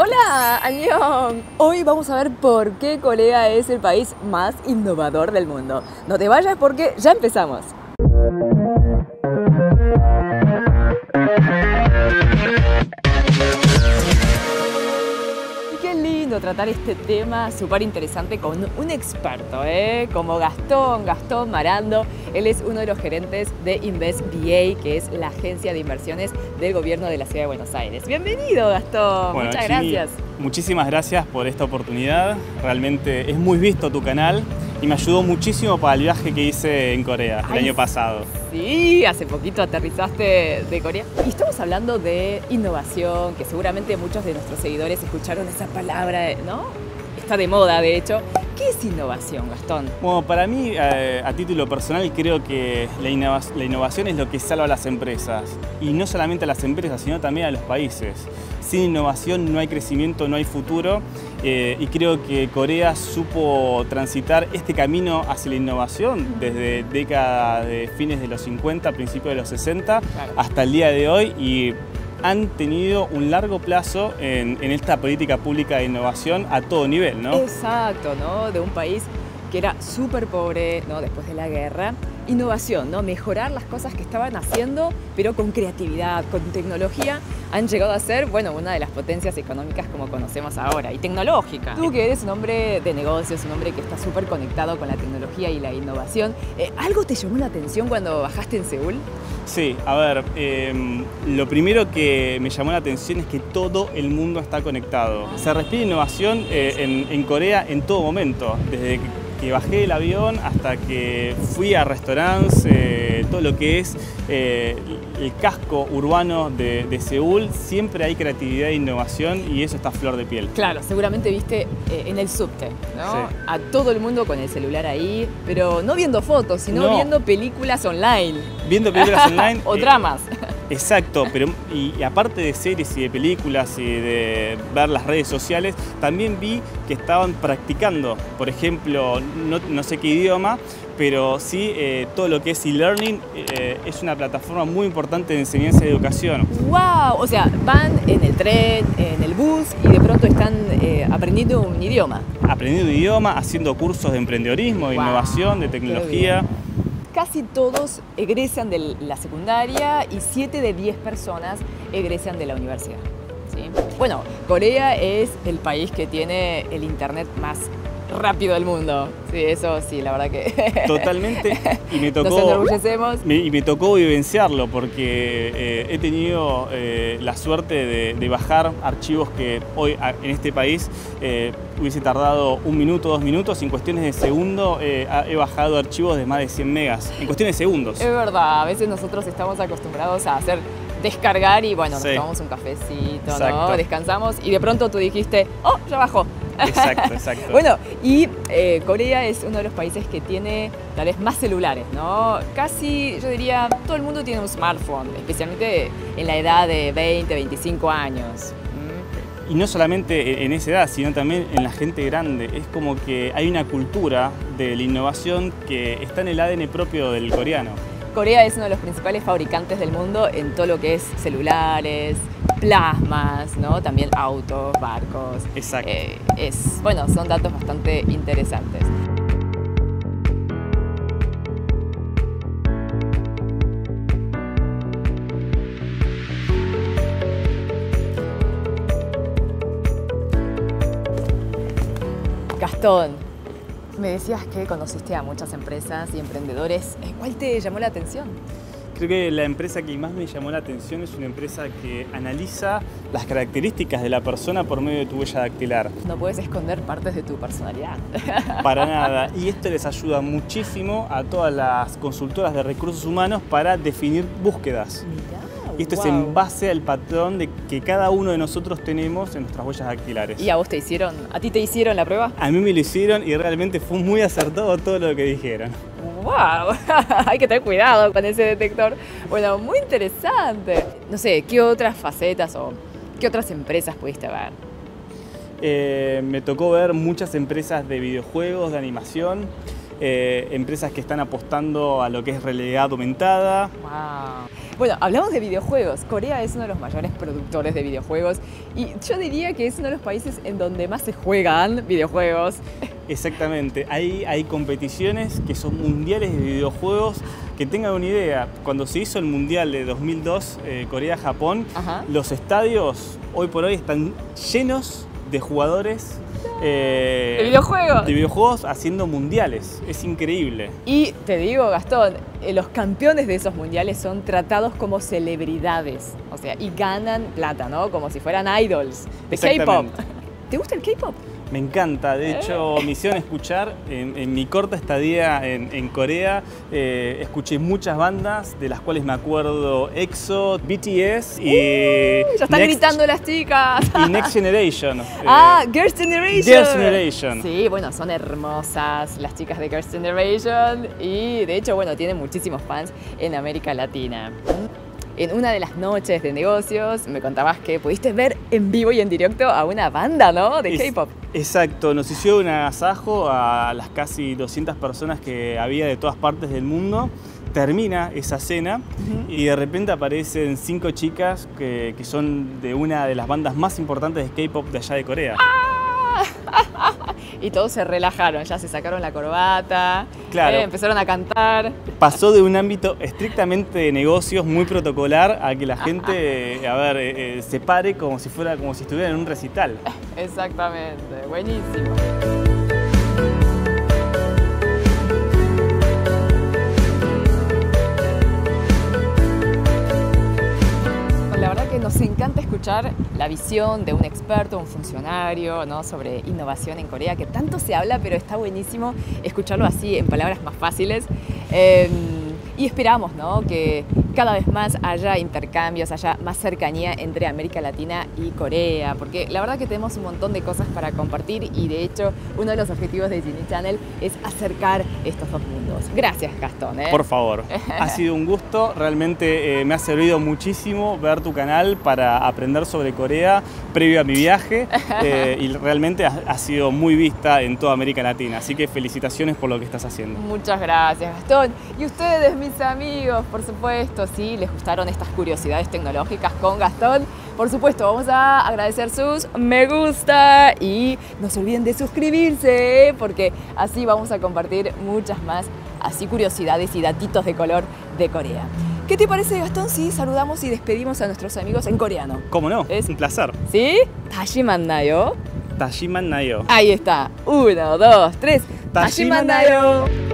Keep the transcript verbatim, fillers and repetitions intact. ¡Hola! ¡Annyeong! Hoy vamos a ver por qué Corea es el país más innovador del mundo. No te vayas porque ya empezamos. Tratar este tema súper interesante con un experto, ¿eh? Como Gastón, Gastón Marando. Él es uno de los gerentes de InvestBA, que es la agencia de inversiones del gobierno de la Ciudad de Buenos Aires. Bienvenido, Gastón. Bueno, muchas Gini, gracias. Muchísimas gracias por esta oportunidad. Realmente es muy visto tu canal y me ayudó muchísimo para el viaje que hice en Corea el Ay, año pasado. Sí, hace poquito aterrizaste de Corea. Y estamos hablando de innovación, que seguramente muchos de nuestros seguidores escucharon esa palabra, ¿no? Está de moda, de hecho. ¿Qué es innovación, Gastón? Bueno, para mí, eh, a título personal, creo que la, innova la innovación es lo que salva a las empresas. Y no solamente a las empresas, sino también a los países. Sin innovación no hay crecimiento, no hay futuro. Eh, y creo que Corea supo transitar este camino hacia la innovación desde décadas de fines de los cincuenta, principios de los sesenta, claro, hasta el día de hoy. Y han tenido un largo plazo en, en esta política pública de innovación a todo nivel, ¿no? Exacto, ¿no? De un país que era súper pobre, ¿no? Después de la guerra. Innovación, ¿no? Mejorar las cosas que estaban haciendo, pero con creatividad, con tecnología, han llegado a ser, bueno, una de las potencias económicas como conocemos ahora, y tecnológica. Tú que eres un hombre de negocios, un hombre que está súper conectado con la tecnología y la innovación, ¿eh, algo te llamó la atención cuando bajaste en Seúl? Sí, a ver, eh, lo primero que me llamó la atención es que todo el mundo está conectado. Se respira innovación eh, en, en Corea en todo momento, desde que que bajé del avión hasta que fui a restaurantes, eh, todo lo que es eh, el casco urbano de, de Seúl, siempre hay creatividad e innovación y eso está a flor de piel. Claro, seguramente viste eh, en el subte, ¿no? Sí. A todo el mundo con el celular ahí, pero no viendo fotos, sino no. viendo películas online. Viendo películas online. O eh, dramas. Exacto, pero y, y aparte de series y de películas y de ver las redes sociales, también vi que estaban practicando, por ejemplo, no, no sé qué idioma, pero sí eh, todo lo que es e-learning eh, es una plataforma muy importante de enseñanza y educación. ¡Wow! O sea, van en el tren, en el bus y de pronto están eh, aprendiendo un idioma. Aprendiendo un idioma, haciendo cursos de emprendedorismo, de wow, innovación, de tecnología. Casi todos egresan de la secundaria y siete de diez personas egresan de la universidad, ¿sí? Bueno, Corea es el país que tiene el internet más rápido del mundo. Sí, eso sí, la verdad que... Totalmente. Y me tocó... Nos enorgullecemos. Me, y me tocó vivenciarlo porque eh, he tenido eh, la suerte de, de bajar archivos que hoy en este país eh, hubiese tardado un minuto, dos minutos. En cuestiones de segundo eh, he bajado archivos de más de cien megas. En cuestiones de segundos. Es verdad. A veces nosotros estamos acostumbrados a hacer... descargar y bueno, nos sí. tomamos un cafecito, exacto, ¿no? Descansamos y de pronto tú dijiste, oh, ya bajó. Exacto, exacto. Bueno, y eh, Corea es uno de los países que tiene tal vez más celulares, ¿no? Casi, yo diría, todo el mundo tiene un smartphone, especialmente en la edad de veinte, veinticinco años. Y no solamente en esa edad, sino también en la gente grande. Es como que hay una cultura de la innovación que está en el A D N propio del coreano. Corea es uno de los principales fabricantes del mundo en todo lo que es celulares, plasmas, ¿no? También autos, barcos. Exacto. Eh, es, bueno, son datos bastante interesantes. Gastón, me decías que conociste a muchas empresas y emprendedores. ¿Cuál te llamó la atención? Creo que la empresa que más me llamó la atención es una empresa que analiza las características de la persona por medio de tu huella dactilar. No puedes esconder partes de tu personalidad. Para nada. Y esto les ayuda muchísimo a todas las consultoras de recursos humanos para definir búsquedas. Mirá. Y esto wow, es en base al patrón de que cada uno de nosotros tenemos en nuestras huellas dactilares. ¿Y a vos te hicieron? ¿A ti te hicieron la prueba? A mí me lo hicieron y realmente fue muy acertado todo lo que dijeron. ¡Wow! Hay que tener cuidado con ese detector. Bueno, muy interesante. No sé, ¿qué otras facetas o qué otras empresas pudiste ver? Eh, me tocó ver muchas empresas de videojuegos, de animación. Eh, empresas que están apostando a lo que es realidad aumentada. Wow. Bueno, hablamos de videojuegos. Corea es uno de los mayores productores de videojuegos y yo diría que es uno de los países en donde más se juegan videojuegos. Exactamente. Hay, hay competiciones que son mundiales de videojuegos. Que tengan una idea, cuando se hizo el Mundial de dos mil dos, eh, Corea-Japón, los estadios hoy por hoy están llenos de jugadores eh, de videojuegos. De videojuegos haciendo mundiales. Es increíble. Y te digo, Gastón, eh, los campeones de esos mundiales son tratados como celebridades. O sea, y ganan plata, ¿no? Como si fueran idols de K-Pop. ¿Te gusta el K-Pop? Me encanta, de hecho, mi misión escuchar, en, en mi corta estadía en, en Corea, eh, escuché muchas bandas, de las cuales me acuerdo EXO, B T S y... Uh, ya están Next, gritando las chicas. Y Next Generation. Ah, eh, Girls Generation. Girls Generation. Sí, bueno, son hermosas las chicas de Girls Generation y, de hecho, bueno, tienen muchísimos fans en América Latina. En una de las noches de negocios me contabas que pudiste ver en vivo y en directo a una banda, ¿no? De K-Pop. Exacto, nos hizo un agasajo a las casi doscientas personas que había de todas partes del mundo. Termina esa cena uh-huh. y de repente aparecen cinco chicas que, que son de una de las bandas más importantes de K-Pop de allá de Corea. ¡Ah! Y todos se relajaron, ya se sacaron la corbata, claro. eh, empezaron a cantar. Pasó de un ámbito estrictamente de negocios, muy protocolar, a que la gente a ver, eh, se pare como si, fuera, como si estuviera en un recital. Exactamente, buenísimo. Nos encanta escuchar la visión de un experto, un funcionario, ¿no? Sobre innovación en Corea, que tanto se habla, pero está buenísimo escucharlo así, en palabras más fáciles. Eh, y esperamos, ¿no? Que cada vez más haya intercambios, haya más cercanía entre América Latina y Corea, porque la verdad que tenemos un montón de cosas para compartir y, de hecho, uno de los objetivos de JiniChannel es acercar estos dos mundos. Gracias, Gastón, ¿eh? Por favor. Ha sido un gusto. Realmente eh, me ha servido muchísimo ver tu canal para aprender sobre Corea previo a mi viaje eh, y realmente ha, ha sido muy vista en toda América Latina. Así que felicitaciones por lo que estás haciendo. Muchas gracias, Gastón. Y ustedes, mis amigos, por supuesto, si les gustaron estas curiosidades tecnológicas con Gastón, por supuesto, vamos a agradecer sus me gusta y no se olviden de suscribirse, ¿eh? Porque así vamos a compartir muchas más así curiosidades y datitos de color de Corea. ¿Qué te parece, Gastón, si saludamos y despedimos a nuestros amigos en coreano? ¿Cómo no? Es un placer. ¿Sí? Tashiman Nayo. Tashiman Nayo. Ahí está. Uno, dos, tres. Tashiman Nayo.